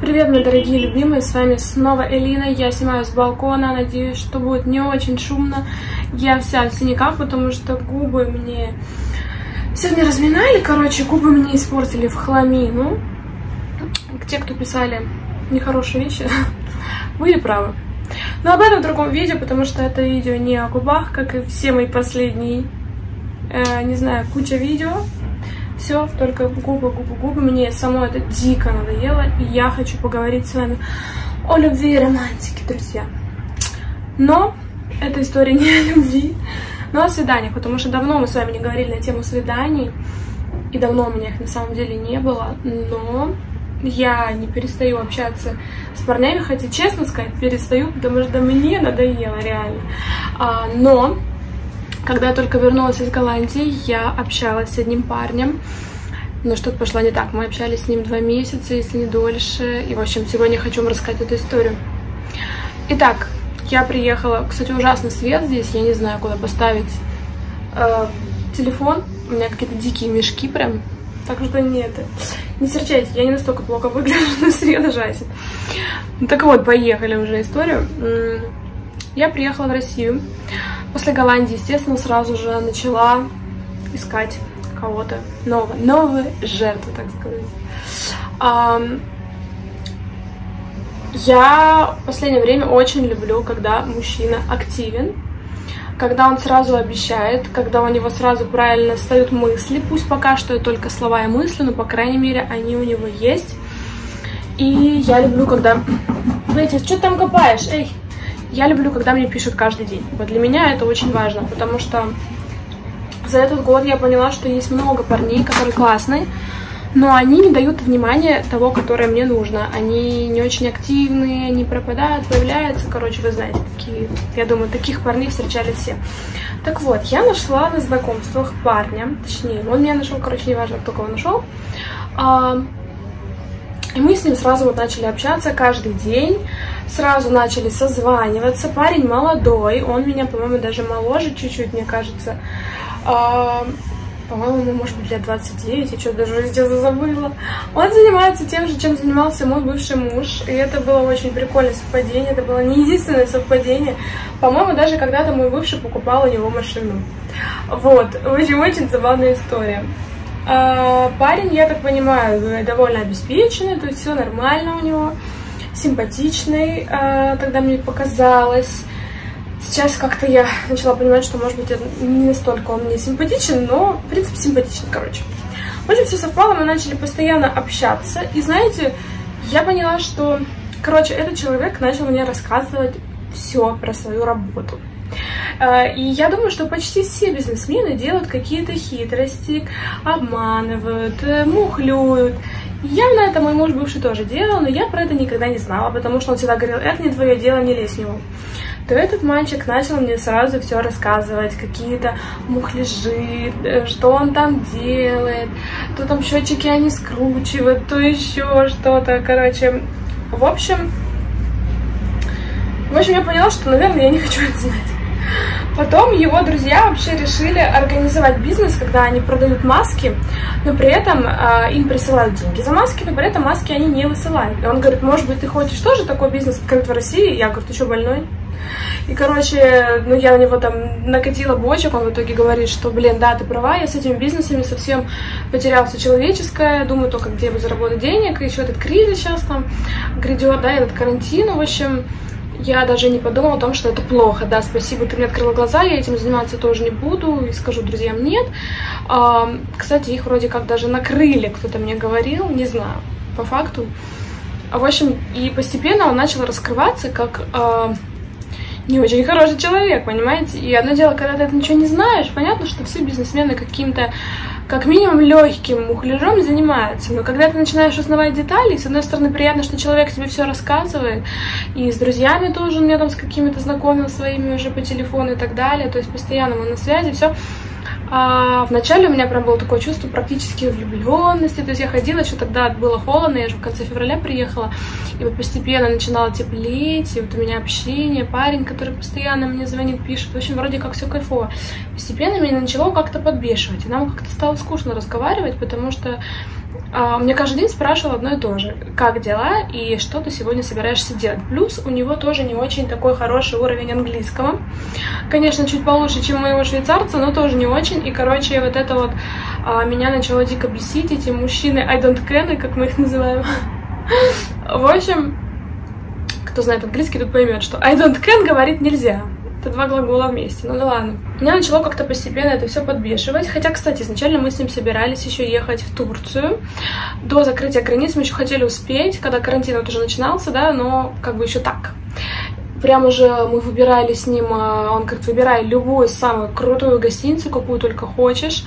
Привет, мои дорогие любимые, с вами снова Элина. Я снимаю с балкона, надеюсь, что будет не очень шумно. Я вся в синяках, потому что губы мне сегодня разминали, короче, губы мне испортили в хламину. Те, кто писали нехорошие вещи, были правы. Но об этом в другом видео, потому что это видео не о губах, как и все мои последние, не знаю, куча видео. Все, только губы. Мне само это дико надоело, и я хочу поговорить с вами о любви и романтике, друзья. Но эта история не о любви, но о свиданиях, потому что давно мы с вами не говорили на тему свиданий, и давно у меня их на самом деле не было, но я не перестаю общаться с парнями, хотя, честно сказать, перестаю, потому что мне надоело, реально. Но когда я только вернулась из Голландии, я общалась с одним парнем, но что-то пошло не так. Мы общались с ним 2 месяца, если не дольше. И, в общем, сегодня хочу вам рассказать эту историю. Итак, я приехала. Кстати, ужасный свет здесь. Я не знаю, куда поставить телефон. У меня какие-то дикие мешки прям. Так что нет, не серчайте, я не настолько плохо выгляжу, но свет жасит. Ну, так вот, поехали уже историю. Я приехала в Россию. После Голландии, естественно, сразу же начала искать кого-то нового. Новую жертву, так сказать. Я в последнее время очень люблю, когда мужчина активен, когда он сразу обещает, когда у него сразу правильно встают мысли, пусть пока что это только слова и мысли, но, по крайней мере, они у него есть. И я люблю, когда... Блядь, что ты там копаешь? Эй! Я люблю, когда мне пишут каждый день. Вот для меня это очень важно, потому что за этот год я поняла, что есть много парней, которые классные, но они не дают внимания того, которое мне нужно. Они не очень активные, они пропадают, появляются. Короче, вы знаете, такие, я думаю, таких парней встречали все. Так вот, я нашла на знакомствах парня, точнее, он меня нашел, короче, неважно, кто кого нашел. И мы с ним сразу вот начали общаться каждый день, сразу начали созваниваться. Парень молодой, он меня, по-моему, даже моложе чуть-чуть, мне кажется. По-моему, может быть, лет 29, я что-то даже везде забыла. Он занимается тем же, чем занимался мой бывший муж. И это было очень прикольное совпадение, это было не единственное совпадение. По-моему, даже когда-то мой бывший покупал у него машину. Вот, очень-очень забавная история. Парень, я так понимаю, довольно обеспеченный, то есть все нормально у него, симпатичный, тогда мне показалось. Сейчас как-то я начала понимать, что, может быть, не настолько он мне симпатичен, но, в принципе, симпатичен, короче. В общем, все совпало, мы начали постоянно общаться, и, знаете, я поняла, что, короче, этот человек начал мне рассказывать все про свою работу. И я думаю, что почти все бизнесмены делают какие-то хитрости, обманывают, мухлюют. Явно это мой муж бывший тоже делал, но я про это никогда не знала, потому что он всегда говорил: это не твое дело, не лезь в него. То этот мальчик начал мне сразу все рассказывать, какие-то мухляжи, что он там делает, то там счетчики они скручивают, то еще что-то, короче. В общем, я поняла, что, наверное, я не хочу это знать. Потом его друзья вообще решили организовать бизнес, когда они продают маски, но при этом им присылают деньги за маски, но при этом маски они не высылают. И он говорит: может быть, ты хочешь тоже такой бизнес открыть в России? Я говорю: ты что, больной? И, короче, ну я на него там накатила бочек, он в итоге говорит, что, блин, да, ты права, я с этими бизнесами совсем потерялся человеческое, думаю только, где бы заработать денег, и еще этот кризис сейчас там грядет, да, этот карантин, в общем... Я даже не подумала о том, что это плохо. Да, спасибо, ты мне открыла глаза, я этим заниматься тоже не буду. И скажу друзьям нет. Кстати, их вроде как даже накрыли, кто-то мне говорил, не знаю, по факту. В общем, и постепенно он начал раскрываться как не очень хороший человек, понимаете? И одно дело, когда ты это ничего не знаешь, понятно, что все бизнесмены каким-то, как минимум, легким мухляжом занимаются. Но когда ты начинаешь узнавать детали, с одной стороны, приятно, что человек тебе все рассказывает, и с друзьями тоже, у меня там с какими-то знакомыми своими уже по телефону и так далее, то есть постоянно мы на связи, все. А вначале у меня прям было такое чувство практически влюбленности, то есть я ходила, еще тогда было холодно, я же в конце февраля приехала, и вот постепенно начинало теплеть, и вот у меня общение, парень, который постоянно мне звонит, пишет, в общем, вроде как все кайфово. Постепенно меня начало как-то подбешивать, и нам как-то стало скучно разговаривать, потому что Мне каждый день спрашивал одно и то же: как дела и что ты сегодня собираешься делать. Плюс у него тоже не очень такой хороший уровень английского. Конечно, чуть получше, чем у моего швейцарца, но тоже не очень. И, короче, вот это вот меня начало дико бесить, эти мужчины I don't care, как мы их называем. В общем, кто знает английский, тот поймет, что I don't can говорить нельзя. Это два глагола вместе, ну да ладно. Меня начало как-то постепенно это все подбешивать. Хотя, кстати, изначально мы с ним собирались еще ехать в Турцию. До закрытия границ мы еще хотели успеть, когда карантин вот уже начинался, да, но как бы еще так. Прям уже мы выбирали с ним, он говорит, выбирай любую самую крутую гостиницу, какую только хочешь.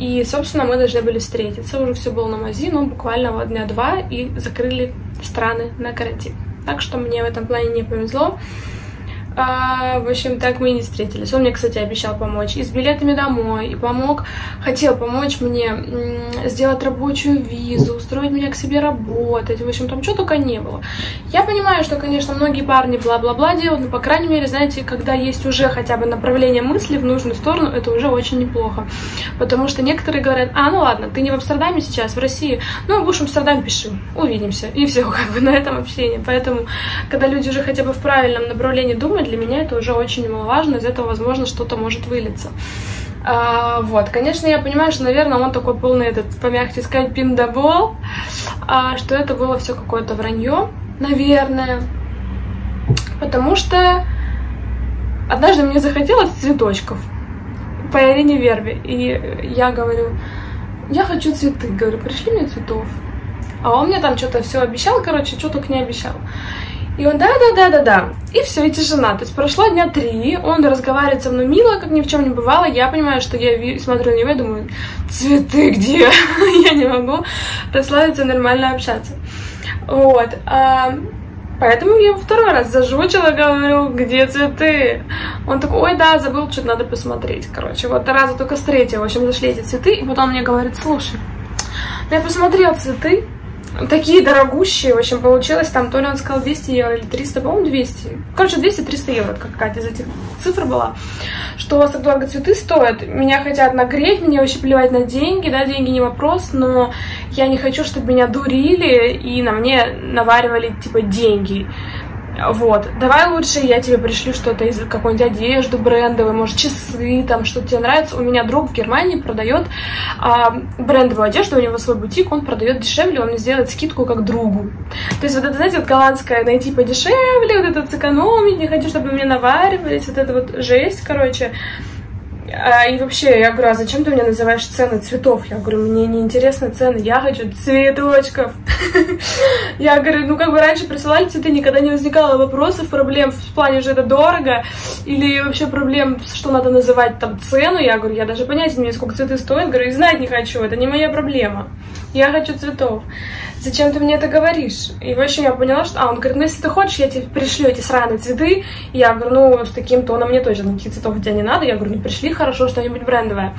И, собственно, мы должны были встретиться. Уже все было на мази, но буквально вот дня два, и закрыли страны на карантин. Так что мне в этом плане не повезло. В общем, так мы и не встретились. Он мне, кстати, обещал помочь и с билетами домой, и помог. Хотел помочь мне сделать рабочую визу, устроить меня к себе работать. В общем, там что только не было. Я понимаю, что, конечно, многие парни бла-бла-бла делают, но, по крайней мере, знаете, когда есть уже хотя бы направление мысли в нужную сторону, это уже очень неплохо. Потому что некоторые говорят: а, ну ладно, ты не в Амстердаме сейчас, в России, ну, будешь в Амстердам, пиши, увидимся. И все, как бы на этом общение. Поэтому, когда люди уже хотя бы в правильном направлении думают, для меня это уже очень маловажно, из этого, возможно, что-то может вылиться. Вот, конечно, я понимаю, что, наверное, он такой полный, этот, помягче сказать, пиндабол, что это было все какое-то вранье, наверное, потому что однажды мне захотелось цветочков по Элине вербе, и я говорю: я хочу цветы, говорю, пришли мне цветов. А он мне там что-то все обещал, короче, что только не обещал. И он: да-да-да-да-да. И все, и тишина. То есть прошло дня три, он разговаривает со мной мило, как ни в чем не бывало. Я понимаю, что я смотрю на него и думаю: цветы где? Я не могу расслабиться, нормально общаться. Вот. Поэтому я его второй раз зажучила, говорю: где цветы? Он такой: ой, да, забыл, что-то надо посмотреть. Короче, вот раза только с третьего, в общем, зашли эти цветы. И потом он мне говорит: слушай, я посмотрел цветы, такие дорогущие, в общем, получилось там, то ли он сказал 200 евро или 300, по-моему, 200. Короче, 200-300 евро какая-то из этих цифр была. Что у вас так дорого цветы стоят, меня хотят нагреть, мне вообще плевать на деньги, да, деньги не вопрос, но я не хочу, чтобы меня дурили и на мне наваривали, типа, деньги. Вот, давай лучше я тебе пришлю что-то из какой-нибудь одежды брендовой, может, часы, там, что-то тебе нравится. У меня друг в Германии продает брендовую одежду, у него свой бутик, он продает дешевле, он мне сделает скидку как другу. То есть вот это, знаете, вот голландское найти подешевле, вот это сэкономить, не хочу, чтобы мне наваривались, вот это вот жесть, короче. И вообще, я говорю: а зачем ты меня называешь цены цветов? Я говорю: мне не интересны цены, я хочу цветочков. Я говорю: ну, как бы раньше присылали цветы, никогда не возникало вопросов, проблем в плане, что это дорого, или вообще проблем, что надо называть там цену. Я говорю: я даже понятия не имею, сколько цветы стоят, говорю, и знать не хочу, это не моя проблема. Я хочу цветов. Зачем ты мне это говоришь? И вообще я поняла, что... А, он говорит: ну, если ты хочешь, я тебе пришлю эти сраные цветы. И я говорю: ну, с таким тоном мне точно никаких цветов у тебя не надо. Я говорю: ну, пришли, хорошо, что-нибудь брендовое.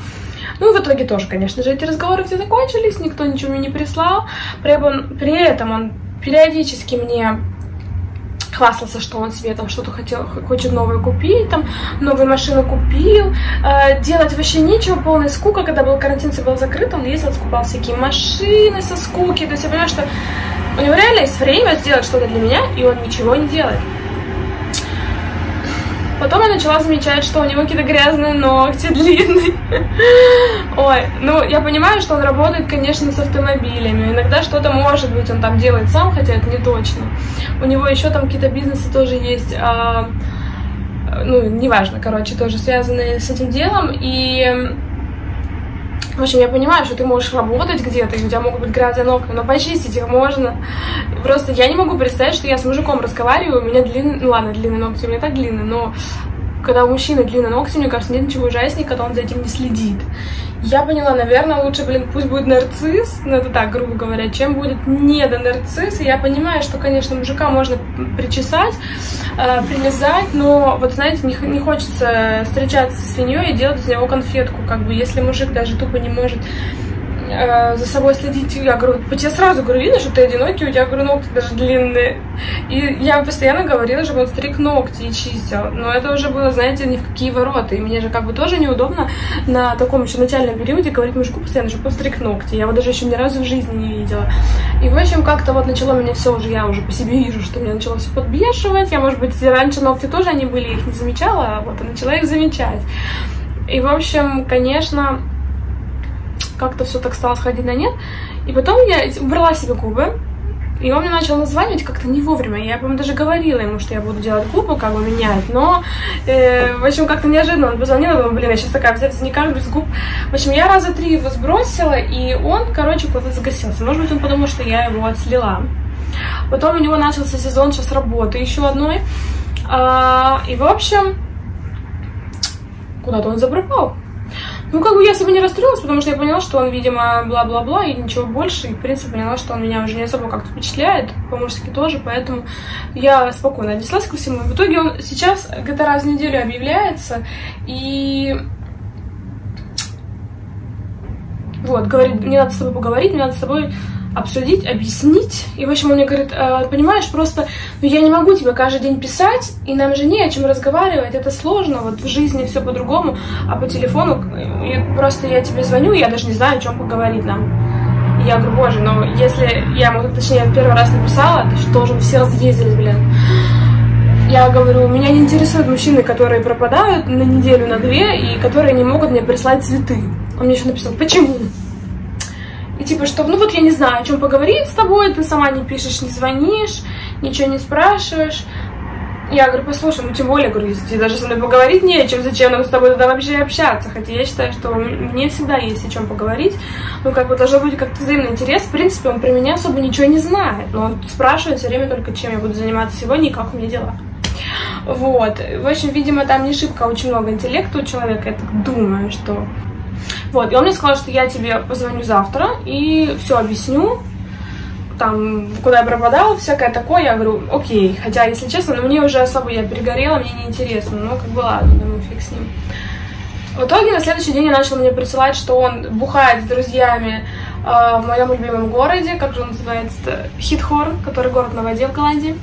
Ну, и в итоге тоже, конечно же, эти разговоры все закончились, никто ничего мне не прислал. При этом он периодически мне хвастался, что он себе там что-то хотел, хочет новое купить, там, новую машину купил. Делать вообще нечего, полная скука. Когда был карантин, все было закрыто, он ездил, скупал всякие машины со скуки. То есть я понимаю, что у него реально есть время сделать что-то для меня, и он ничего не делает. Потом я начала замечать, что у него какие-то грязные ногти, длинные. Ой, ну, я понимаю, что он работает, конечно, с автомобилями. Иногда что-то, может быть, он там делает сам, хотя это не точно. У него еще там какие-то бизнесы тоже есть, ну, неважно, короче, тоже связанные с этим делом. И, в общем, я понимаю, что ты можешь работать где-то, и у тебя могут быть грязные ногти, но почистить их можно. Просто я не могу представить, что я с мужиком разговариваю, у меня длинные... Ну ладно, длинные ногти, у меня так длинные, но когда у мужчины длинные ногти, мне кажется, нет ничего ужаснее, когда он за этим не следит. Я поняла, наверное, лучше, блин, пусть будет нарцисс, ну это так, грубо говоря, чем будет недонарцисс. Я понимаю, что, конечно, мужика можно причесать, прилезать, но вот, знаете, не хочется встречаться с свиньей и делать из него конфетку, как бы, если мужик даже тупо не может за собой следить. Я говорю: по тебе сразу говорю, видно, что ты одинокий, у тебя, говорю, ногти даже длинные. И я постоянно говорила, чтобы он стриг ногти и чистил. Но это уже было, знаете, ни в какие ворота. И мне же как бы тоже неудобно на таком еще начальном периоде говорить мужику постоянно, чтобы он стриг ногти. Я его даже еще ни разу в жизни не видела. И в общем, как-то вот начало меня все уже, я уже по себе вижу, что меня начало все подбешивать. Я, может быть, раньше ногти тоже они были, их не замечала, а вот начала их замечать. И в общем, конечно, как-то все так стало сходить на нет. И потом я убрала себе губы. И он мне начал названивать как-то не вовремя. Я, по-моему, даже говорила ему, что я буду делать губы, как бы менять. Но, в общем, как-то неожиданно он позвонил, думаю, блин, я сейчас такая взяться никак без губ. В общем, я раза три его сбросила, и он, короче, куда-то загасился. Может быть, он подумал, что я его отслила. Потом у него начался сезон сейчас работы еще одной. И, в общем, куда-то он запропал. Ну, как бы я особо не расстроилась, потому что я поняла, что он, видимо, бла-бла-бла и ничего больше. И, в принципе, поняла, что он меня уже не особо как-то впечатляет, по-мужски тоже. Поэтому я спокойно отнеслась ко всему. В итоге он сейчас где-то раз в неделю объявляется и вот, говорит, мне надо с тобой поговорить, мне надо с тобой обсудить, объяснить. И, в общем, он мне говорит, понимаешь, просто ну, я не могу тебе каждый день писать, и нам же не о чем разговаривать, это сложно, вот в жизни все по-другому, а по телефону просто я тебе звоню, я даже не знаю, о чем поговорить нам. И я говорю, боже, но если я ему, точнее, я первый раз написала, ты должен все разъездить, блин. Я говорю, меня не интересуют мужчины, которые пропадают на неделю, на две, и которые не могут мне прислать цветы. Он мне еще написал, почему? И типа, что, ну вот я не знаю, о чем поговорить с тобой, ты сама не пишешь, не звонишь, ничего не спрашиваешь. Я говорю, послушай, ну тем более, говорю, если тебе даже со мной поговорить не о чем, зачем нам с тобой тогда вообще общаться? Хотя я считаю, что мне всегда есть о чем поговорить, ну как бы должен быть как-то взаимный интерес. В принципе, он про меня особо ничего не знает, но он спрашивает все время только, чем я буду заниматься сегодня и как у меня дела. Вот, в общем, видимо, там не шибко очень много интеллекта у человека, я так думаю, что... Вот, и он мне сказал, что я тебе позвоню завтра и все объясню, там, куда я пропадала, всякое такое. Я говорю, окей, хотя, если честно, ну, мне уже особо, я перегорела, мне неинтересно, ну, как бы, ладно, думаю, фиг с ним. В итоге на следующий день я начал мне присылать, что он бухает с друзьями в моем любимом городе, как же он называется, Хитхорн, который город на воде в Голландии.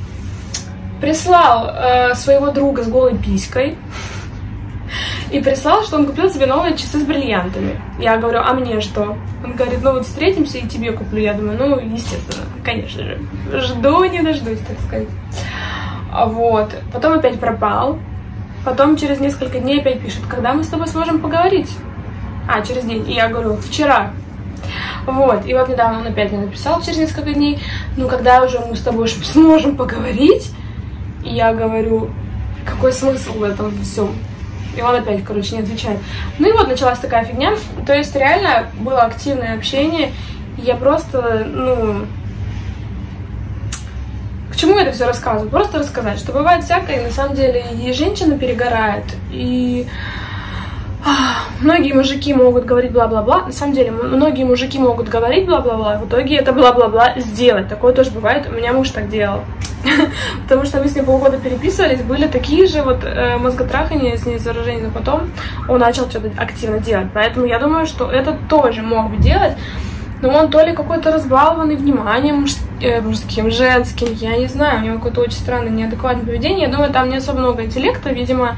Прислал своего друга с голой писькой. И прислал, что он купил себе новые часы с бриллиантами. Я говорю, а мне что? Он говорит, ну вот встретимся и тебе куплю. Я думаю, ну естественно, конечно же. Жду, не дождусь, так сказать. Вот. Потом опять пропал. Потом через несколько дней опять пишет, когда мы с тобой сможем поговорить? А, через день. И я говорю, вчера. Вот. И вот недавно он опять мне написал через несколько дней, ну когда уже мы с тобой сможем поговорить? И я говорю, какой смысл в этом всем? И он опять, короче, не отвечает. Ну и вот началась такая фигня. То есть реально было активное общение. И я просто, ну... К чему это все рассказываю? Просто рассказать, что бывает всякое. И на самом деле и женщина перегорает, и... Многие мужики могут говорить бла-бла-бла. На самом деле, многие мужики могут говорить бла-бла-бла. В итоге это бла-бла-бла сделать. Такое тоже бывает. У меня муж так делал. Потому что мы с ним полгода переписывались. Были такие же вот мозготрахания, с ней заражения. Но потом он начал что-то активно делать. Поэтому я думаю, что это тоже мог бы делать. Но он то ли какой-то разбалованный вниманием мужским, женским. Я не знаю. У него какое-то очень странное, неадекватное поведение. Я думаю, там не особо много интеллекта. Видимо...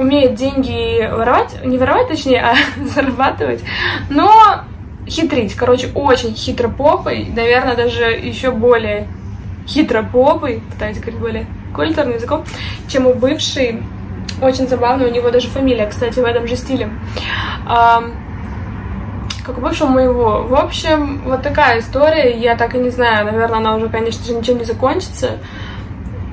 Умеет деньги воровать, не воровать, точнее, а зарабатывать, но хитрить, короче, очень хитропопый, наверное, даже еще более хитропопый, пытаюсь говорить более культурным языком, чем у бывшей, очень забавно, у него даже фамилия, кстати, в этом же стиле, как у бывшего моего. В общем, вот такая история, я так и не знаю, наверное, она уже, конечно же, ничем не закончится.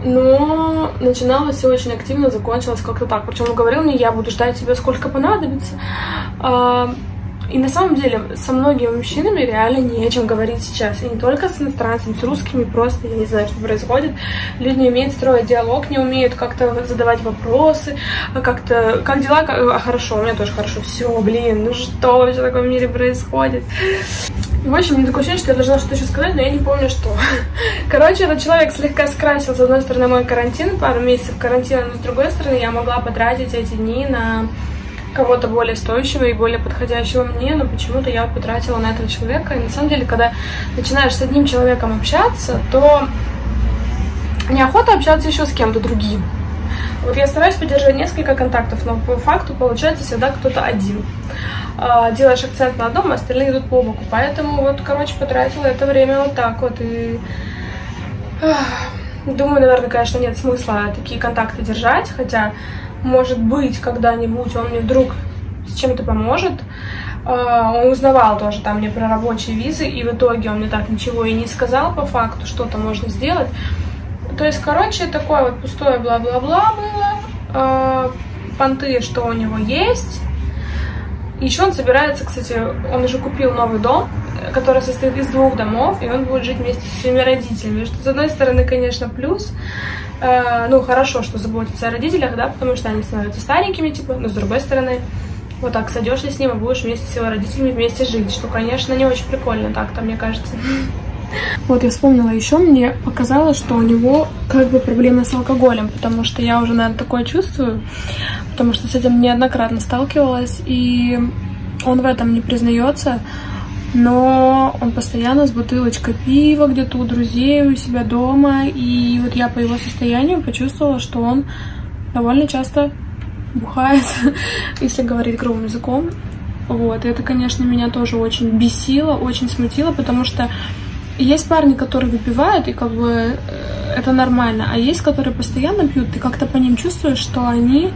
Но начиналось все очень активно, закончилось как-то так. Причем он говорил мне, я буду ждать тебя сколько понадобится. И на самом деле со многими мужчинами реально не о чем говорить сейчас. И не только с иностранцами, с русскими, просто я не знаю, что происходит. Люди не умеют строить диалог, не умеют как-то задавать вопросы, как-то, как дела, а хорошо, у меня тоже хорошо, все, блин, ну что вообще в таком мире происходит? В общем, у меня такое ощущение, что я должна что-то еще сказать, но я не помню, что. Короче, этот человек слегка скрасил, с одной стороны, мой карантин, пару месяцев карантина, но с другой стороны, я могла потратить эти дни на... кого-то более стоящего и более подходящего мне, но почему-то я потратила на этого человека. И на самом деле, когда начинаешь с одним человеком общаться, то неохота общаться еще с кем-то другим. Вот я стараюсь поддерживать несколько контактов, но по факту получается всегда кто-то один. Делаешь акцент на одном, а остальные идут по боку. Поэтому вот, короче, потратила это время вот так вот. И думаю, наверное, конечно, нет смысла такие контакты держать. Хотя, может быть, когда-нибудь он мне вдруг с чем-то поможет. Он узнавал тоже там мне про рабочие визы, и в итоге он мне так ничего и не сказал по факту, что-то можно сделать. То есть, короче, такое вот пустое бла-бла-бла было. Понты, что у него есть. Еще он собирается, кстати, он уже купил новый дом, который состоит из двух домов, и он будет жить вместе с своими родителями. Что, с одной стороны, конечно, плюс. Ну, хорошо, что заботиться о родителях, да, потому что они становятся старенькими, типа, но с другой стороны, вот так сойдешь ли с ним и будешь вместе с его родителями вместе жить, что, конечно, не очень прикольно так-то, мне кажется. Вот я вспомнила еще, мне показалось, что у него как бы проблемы с алкоголем, потому что я уже, наверное, такое чувствую, потому что с этим неоднократно сталкивалась, и он в этом не признается, но он постоянно с бутылочкой пива где-то у друзей, у себя дома, и вот я по его состоянию почувствовала, что он довольно часто бухает, если говорить грубым языком. Вот, и это, конечно, меня тоже очень бесило, очень смутило, потому что есть парни, которые выпивают, и как бы это нормально, а есть, которые постоянно пьют, ты как-то по ним чувствуешь, что они,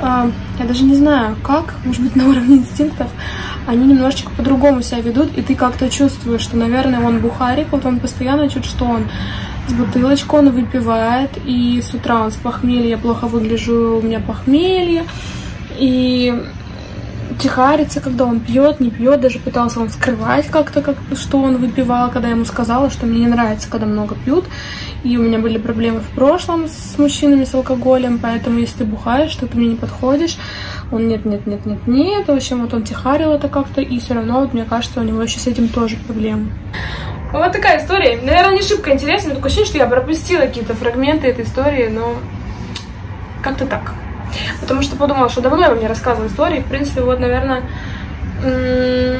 я даже не знаю как, может быть, на уровне инстинктов, они немножечко по-другому себя ведут, и ты как-то чувствуешь, что, наверное, он бухарик, вот он постоянно чуть что он с бутылочкой, он выпивает, и с утра он с похмелья, я плохо выгляжу, у меня похмелье, и тихарится, когда он пьет, не пьет, даже пытался он скрывать как-то, что он выпивал, когда я ему сказала, что мне не нравится, когда много пьют, и у меня были проблемы в прошлом с мужчинами, с алкоголем, поэтому если ты бухаешь, что ты мне не подходишь, он нет, в общем, вот он тихарил это как-то, и все равно, вот мне кажется, у него еще с этим тоже проблемы. Вот такая история, наверное, не шибко интересная, такое ощущение, что я пропустила какие-то фрагменты этой истории, но как-то так. Потому что подумала, что давно я вам не рассказывала истории. В принципе, вот, наверное, за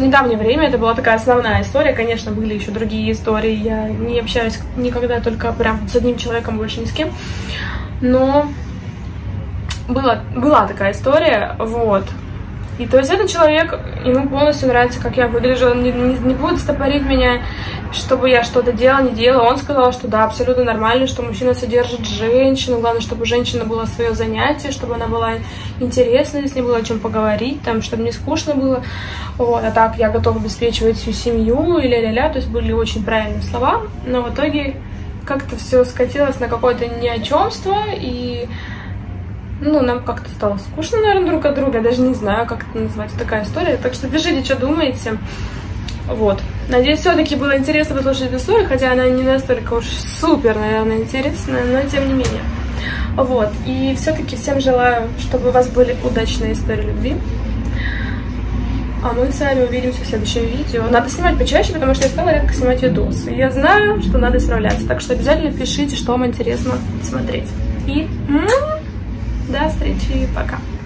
недавнее время это была такая основная история. Конечно, были еще другие истории. Я не общаюсь никогда только прям с одним человеком, больше ни с кем. Но была такая история, вот. И то есть этот человек, ему полностью нравится, как я выгляжу, он не будет стопорить меня, чтобы я что-то делала, не делала. Он сказал, что да, абсолютно нормально, что мужчина содержит женщину, главное, чтобы женщина была свое занятие, чтобы она была интересной, с ней было о чем поговорить, там, чтобы не скучно было. Вот, а так я готова обеспечивать всю семью, и ля-ля-ля, то есть были очень правильные слова, но в итоге как-то все скатилось на какое-то неочемство, и... Ну, нам как-то стало скучно, наверное, друг от друга. Я даже не знаю, как это назвать. Такая история. Так что пишите, что думаете. Вот. Надеюсь, все-таки было интересно послушать эту историю, хотя она не настолько уж супер, наверное, интересная, но тем не менее. Вот. И все-таки всем желаю, чтобы у вас были удачные истории любви. А мы с вами увидимся в следующем видео. Надо снимать почаще, потому что я стала редко снимать видосы. Я знаю, что надо исправляться. Так что обязательно пишите, что вам интересно смотреть. И... До встречи, пока!